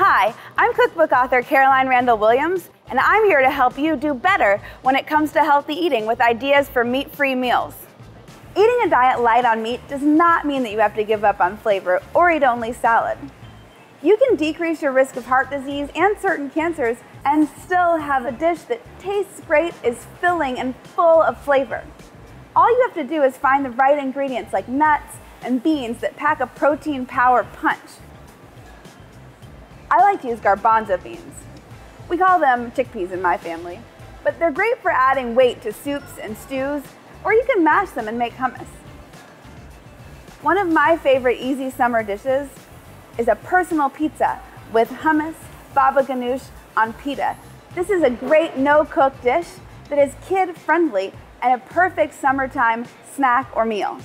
Hi, I'm cookbook author Caroline Randall Williams, and I'm here to help you do better when it comes to healthy eating with ideas for meat-free meals. Eating a diet light on meat does not mean that you have to give up on flavor or eat only salad. You can decrease your risk of heart disease and certain cancers and still have a dish that tastes great, is filling, and full of flavor. All you have to do is find the right ingredients like nuts and beans that pack a protein power punch. I like to use garbanzo beans. We call them chickpeas in my family, but they're great for adding weight to soups and stews, or you can mash them and make hummus. One of my favorite easy summer dishes is a personal pizza with hummus, baba ganoush on pita. This is a great no-cook dish that is kid-friendly and a perfect summertime snack or meal.